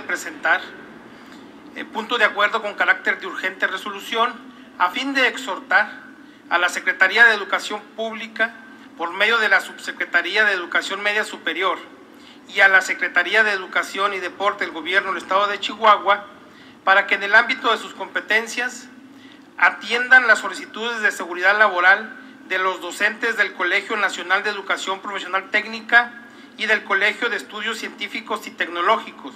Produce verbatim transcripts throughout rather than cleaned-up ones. de presentar, eh, punto de acuerdo con carácter de urgente resolución, a fin de exhortar a la Secretaría de Educación Pública, por medio de la Subsecretaría de Educación Media Superior, y a la Secretaría de Educación y Deporte del Gobierno del Estado de Chihuahua, para que en el ámbito de sus competencias atiendan las solicitudes de seguridad laboral de los docentes del Colegio Nacional de Educación Profesional Técnica y del Colegio de Estudios Científicos y Tecnológicos,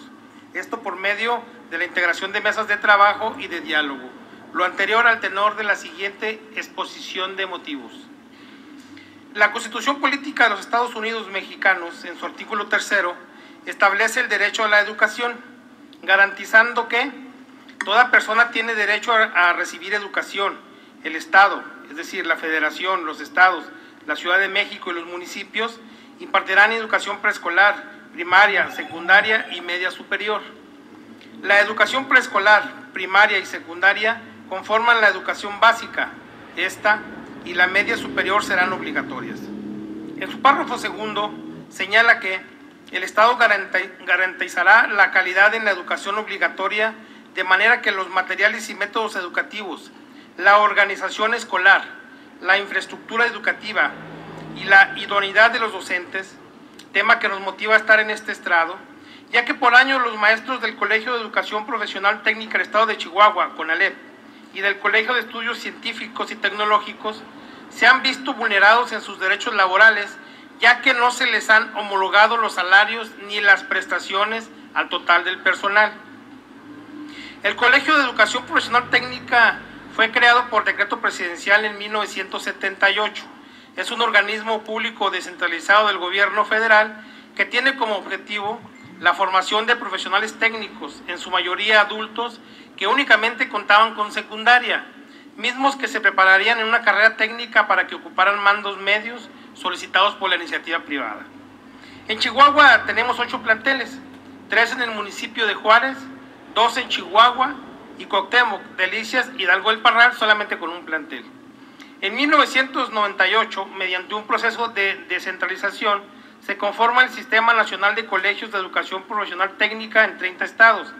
esto por medio de la integración de mesas de trabajo y de diálogo. Lo anterior al tenor de la siguiente exposición de motivos. La Constitución Política de los Estados Unidos Mexicanos, en su artículo tercero, establece el derecho a la educación, garantizando que toda persona tiene derecho a, a recibir educación. El Estado, es decir, la Federación, los Estados, la Ciudad de México y los municipios, impartirán educación preescolar, primaria, secundaria y media superior. La educación preescolar, primaria y secundaria conforman la educación básica, esta y la media superior serán obligatorias. En su párrafo segundo señala que el Estado garantizará la calidad en la educación obligatoria de manera que los materiales y métodos educativos, la organización escolar, la infraestructura educativa y la idoneidad de los docentes, tema que nos motiva a estar en este estrado, ya que por año los maestros del Colegio de Educación Profesional Técnica del Estado de Chihuahua, CONALEP, y del Colegio de Estudios Científicos y Tecnológicos se han visto vulnerados en sus derechos laborales, ya que no se les han homologado los salarios ni las prestaciones al total del personal. El Colegio de Educación Profesional Técnica fue creado por decreto presidencial en mil novecientos setenta y ocho. Es un organismo público descentralizado del gobierno federal que tiene como objetivo la formación de profesionales técnicos, en su mayoría adultos, que únicamente contaban con secundaria, mismos que se prepararían en una carrera técnica para que ocuparan mandos medios solicitados por la iniciativa privada. En Chihuahua tenemos ocho planteles, tres en el municipio de Juárez, dos en Chihuahua y Coctemoc, Delicias, Hidalgo del Parral, solamente con un plantel. En mil novecientos noventa y ocho, mediante un proceso de descentralización, se conforma el Sistema Nacional de Colegios de Educación Profesional Técnica en treinta estados,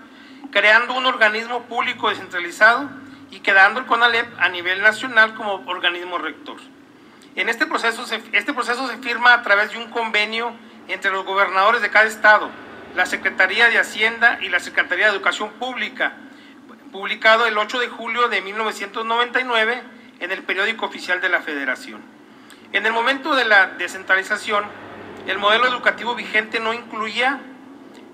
creando un organismo público descentralizado y quedando el CONALEP a nivel nacional como organismo rector. En este proceso, se, este proceso se firma a través de un convenio entre los gobernadores de cada estado, la Secretaría de Hacienda y la Secretaría de Educación Pública, publicado el ocho de julio de mil novecientos noventa y nueve en el periódico oficial de la Federación. En el momento de la descentralización, el modelo educativo vigente no incluía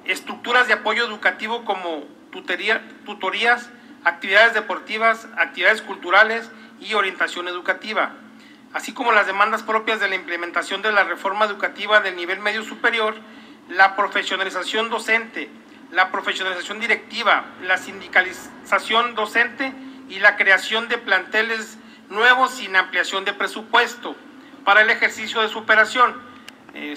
estructuras de apoyo educativo como tutoría, tutorías, actividades deportivas, actividades culturales y orientación educativa, así como las demandas propias de la implementación de la reforma educativa del nivel medio superior, la profesionalización docente, la profesionalización directiva, la sindicalización docente y la creación de planteles nuevos sin ampliación de presupuesto para el ejercicio de su operación. Eh,